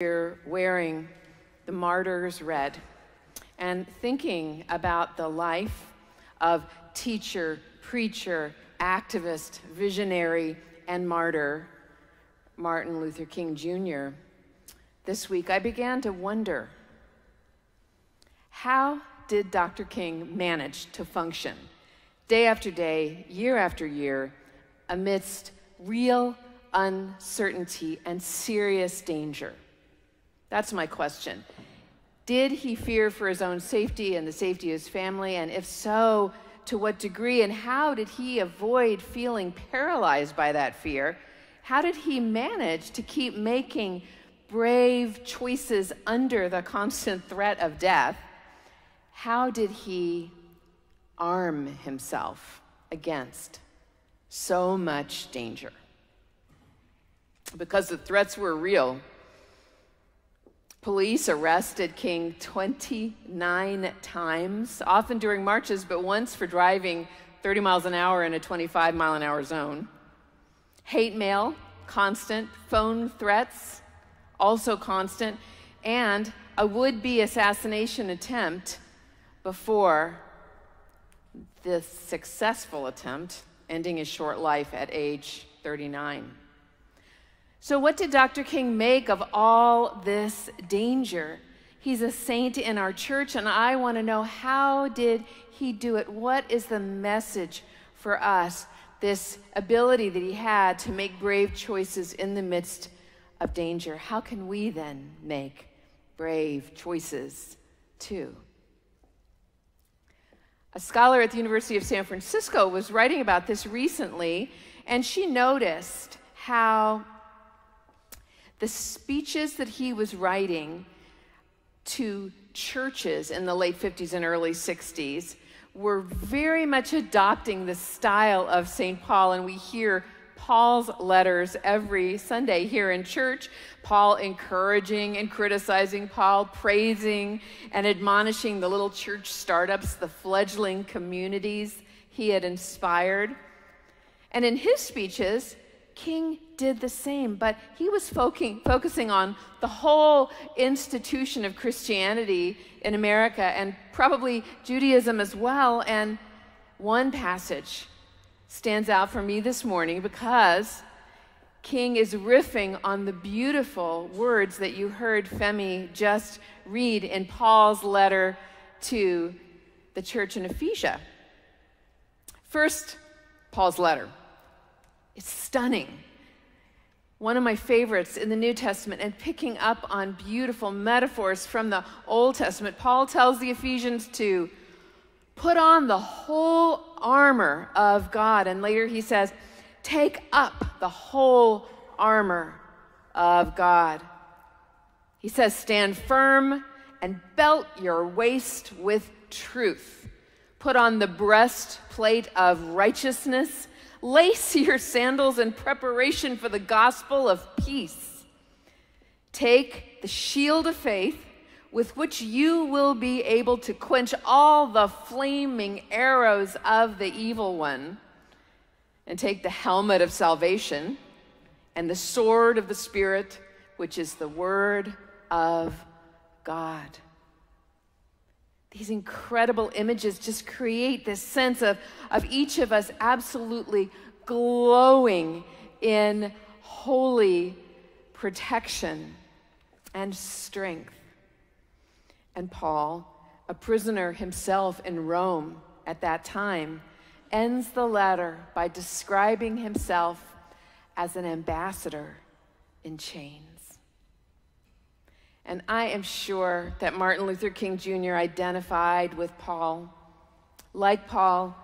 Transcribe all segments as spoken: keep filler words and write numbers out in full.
Here wearing the martyr's red and thinking about the life of teacher, preacher, activist, visionary, and martyr, Martin Luther King Junior, this week I began to wonder, how did Doctor King manage to function day after day, year after year, amidst real uncertainty and serious danger? That's my question. Did he fear for his own safety and the safety of his family? And if so, to what degree? And how did he avoid feeling paralyzed by that fear? How did he manage to keep making brave choices under the constant threat of death? How did he arm himself against so much danger? Because the threats were real. Police arrested King twenty-nine times, often during marches, but once for driving thirty miles an hour in a twenty-five mile an hour zone. Hate mail, constant. Phone threats, also constant. And a would-be assassination attempt before this successful attempt, ending his short life at age thirty-nine. So what did Doctor King make of all this danger? He's a saint in our church, and I want to know, how did he do it? What is the message for us, this ability that he had to make brave choices in the midst of danger? How can we then make brave choices too? A scholar at the University of San Francisco was writing about this recently, and she noticed how the speeches that he was writing to churches in the late fifties and early sixties were very much adopting the style of Saint Paul, and we hear Paul's letters every Sunday here in church, Paul encouraging and criticizing, Paul praising and admonishing the little church startups, the fledgling communities he had inspired. And in his speeches, King did the same, but he was focusing on the whole institution of Christianity in America, and probably Judaism as well. And one passage stands out for me this morning because King is riffing on the beautiful words that you heard Femi just read in Paul's letter to the church in Ephesia. First, Paul's letter. It's stunning. One of my favorites in the New Testament, and picking up on beautiful metaphors from the Old Testament. Paul tells the Ephesians to put on the whole armor of God. And later he says, take up the whole armor of God. He says, stand firm and belt your waist with truth. Put on the breastplate of righteousness. Lace your sandals in preparation for the gospel of peace. Take the shield of faith, with which you will be able to quench all the flaming arrows of the evil one. And take the helmet of salvation and the sword of the Spirit, which is the word of God. These incredible images just create this sense of, of each of us absolutely glowing in holy protection and strength. And Paul, a prisoner himself in Rome at that time, ends the letter by describing himself as an ambassador in chains. And I am sure that Martin Luther King Junior identified with Paul. Like Paul,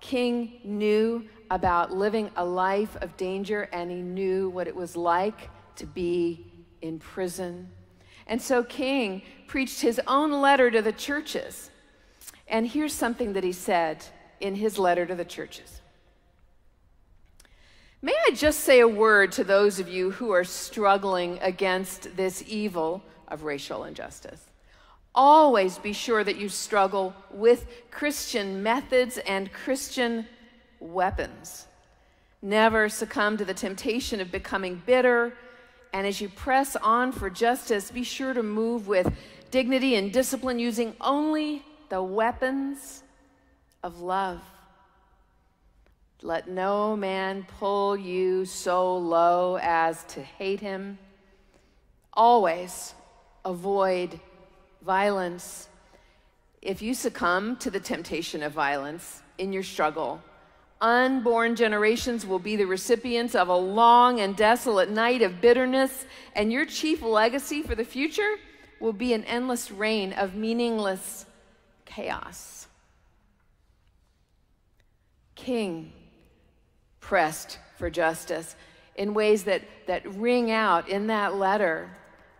King knew about living a life of danger, and he knew what it was like to be in prison. And so King preached his own letter to the churches. And here's something that he said in his letter to the churches. May I just say a word to those of you who are struggling against this evil of racial injustice. Always be sure that you struggle with Christian methods and Christian weapons. Never succumb to the temptation of becoming bitter And as you press on for justice, be sure to move with dignity and discipline, using only the weapons of love. Let no man pull you so low as to hate him. Always avoid violence. If you succumb to the temptation of violence in your struggle, unborn generations will be the recipients of a long and desolate night of bitterness, and your chief legacy for the future will be an endless reign of meaningless chaos. King pressed for justice in ways that, that ring out in that letter,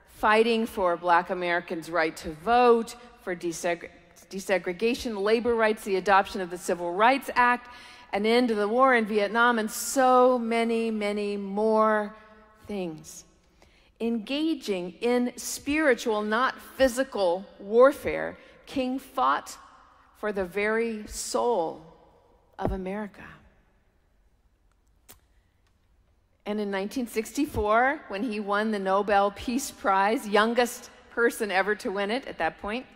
fighting for Black Americans' right to vote, for deseg desegregation, labor rights, the adoption of the Civil Rights Act, an end to the war in Vietnam, and so many, many more things. Engaging in spiritual, not physical, warfare, King fought for the very soul of America. And in nineteen sixty-four, when he won the Nobel Peace Prize, youngest person ever to win it at that point,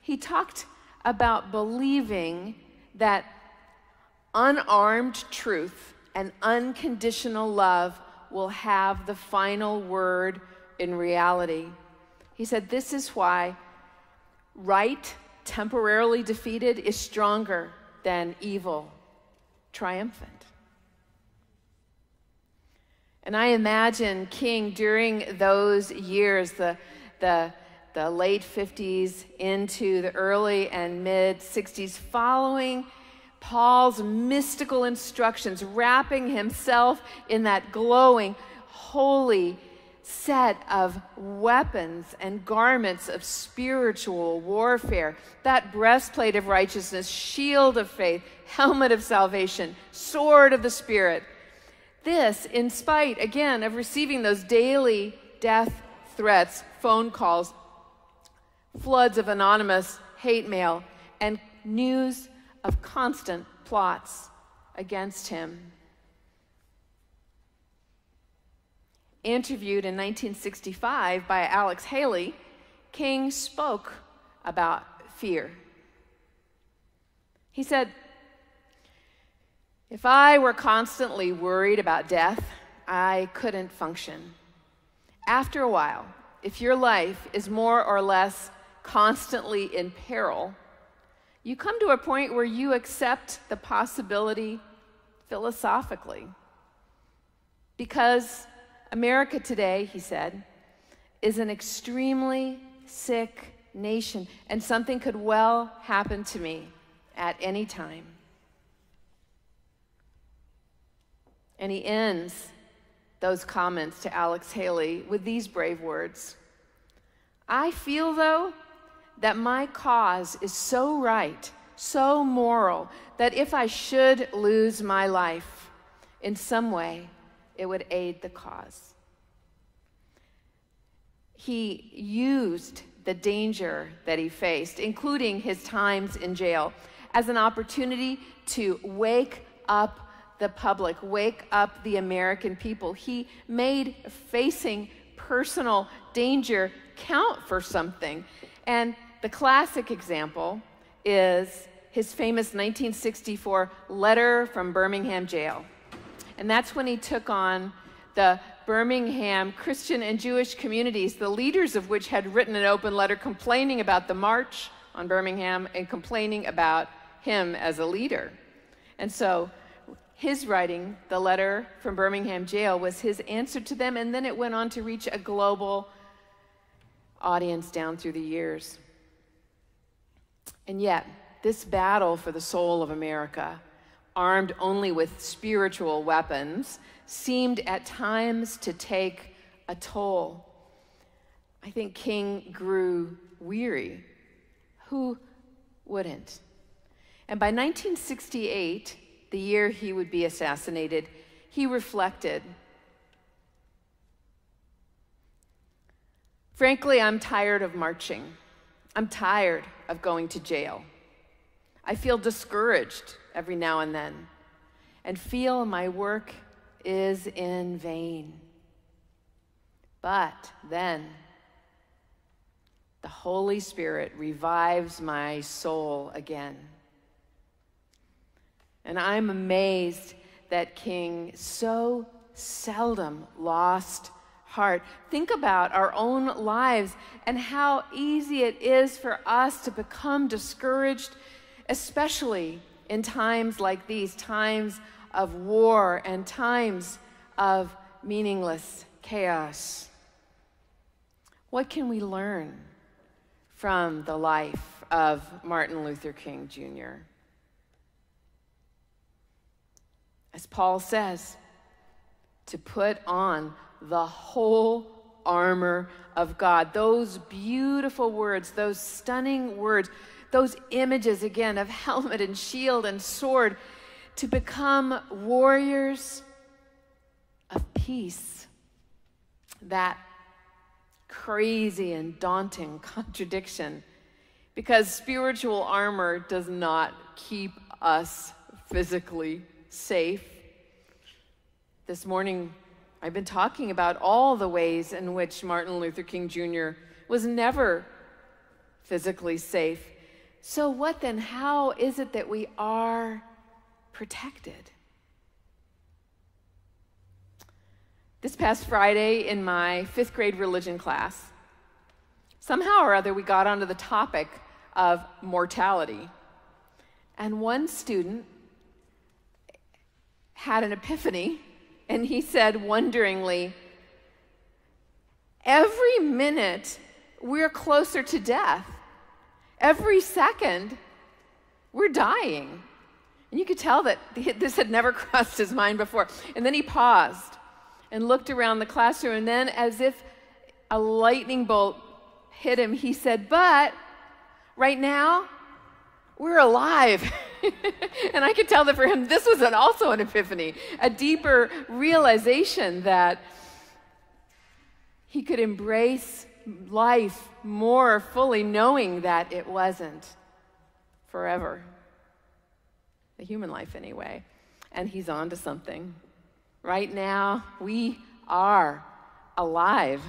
he talked about believing that unarmed truth and unconditional love will have the final word in reality. He said, "This is why right, temporarily defeated, is stronger than evil, triumphant." And I imagine King during those years, the, the, the late fifties into the early and mid sixties, following Paul's mystical instructions, wrapping himself in that glowing, holy set of weapons and garments of spiritual warfare, that breastplate of righteousness, shield of faith, helmet of salvation, sword of the Spirit. This, in spite, again, of receiving those daily death threats, phone calls, floods of anonymous hate mail, and news of constant plots against him. Interviewed in nineteen sixty-five by Alex Haley, King spoke about fear. He said, "If I were constantly worried about death, I couldn't function. After a while, if your life is more or less constantly in peril, you come to a point where you accept the possibility philosophically." Because America today, he said, is an extremely sick nation, and something could well happen to me at any time. And he ends those comments to Alex Haley with these brave words: "I feel, though, that my cause is so right, so moral, that if I should lose my life, in some way, it would aid the cause." He used the danger that he faced, including his times in jail, as an opportunity to wake up the public, wake up the American people. He made facing personal danger count for something. And the classic example is his famous nineteen sixty-four letter from Birmingham jail. And that's when he took on the Birmingham Christian and Jewish communities, the leaders of which had written an open letter complaining about the march on Birmingham and complaining about him as a leader. And so his writing the letter from Birmingham jail was his answer to them, and then it went on to reach a global audience down through the years. And yet, this battle for the soul of America, armed only with spiritual weapons, seemed at times to take a toll. I think King grew weary. Who wouldn't? And by nineteen sixty-eight, the year he would be assassinated, he reflected, "Frankly, I'm tired of marching. I'm tired of going to jail. I feel discouraged every now and then, and feel my work is in vain. But then the Holy Spirit revives my soul again. And I'm amazed that King so seldom lost heart. Think about our own lives and how easy it is for us to become discouraged, especially in times like these, times of war and times of meaningless chaos. What can we learn from the life of Martin Luther King Junior? As Paul says, to put on the whole armor of God. Those beautiful words, those stunning words, those images again of helmet and shield and sword, to become warriors of peace. That crazy and daunting contradiction, because spiritual armor does not keep us physically safe. This morning, I've been talking about all the ways in which Martin Luther King Junior was never physically safe. So what then? How is it that we are protected? This past Friday in my fifth grade religion class, somehow or other we got onto the topic of mortality. And one student had an epiphany, and he said wonderingly, every minute we're closer to death. Every second we're dying. And you could tell that this had never crossed his mind before. And then he paused and looked around the classroom, and then as if a lightning bolt hit him, he said, but right now, we're alive. And I could tell that for him, this was an, also an epiphany, a deeper realization that he could embrace life more fully, knowing that it wasn't forever, the human life anyway. And he's on to something. Right now, we are alive,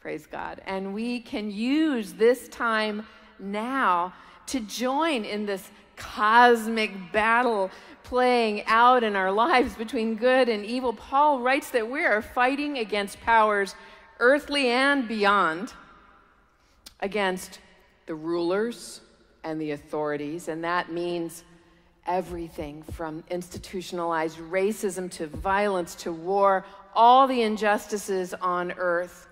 praise God. And we can use this time now to join in this cosmic battle playing out in our lives between good and evil. Paul writes that we are fighting against powers earthly and beyond, against the rulers and the authorities, and that means everything from institutionalized racism to violence to war, all the injustices on earth.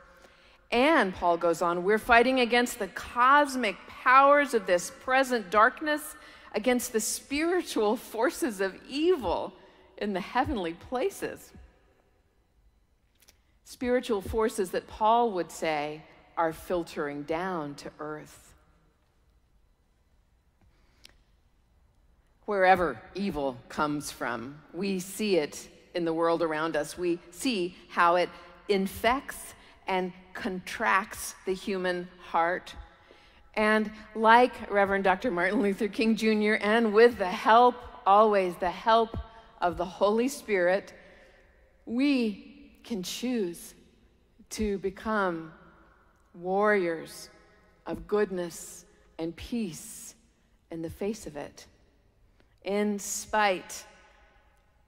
And Paul goes on, we're fighting against the cosmic powers of this present darkness, against the spiritual forces of evil in the heavenly places. Spiritual forces that Paul would say are filtering down to earth. Wherever evil comes from, we see it in the world around us. We see how it infects and contracts the human heart. And like Reverend Doctor Martin Luther King Junior, and with the help, always the help of the Holy Spirit, we can choose to become warriors of goodness and peace in the face of it, in spite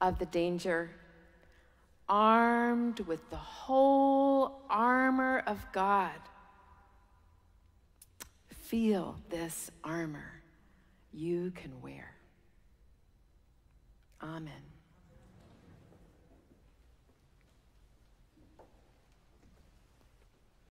of the danger, armed with the whole armor of God. Feel this armor you can wear. Amen.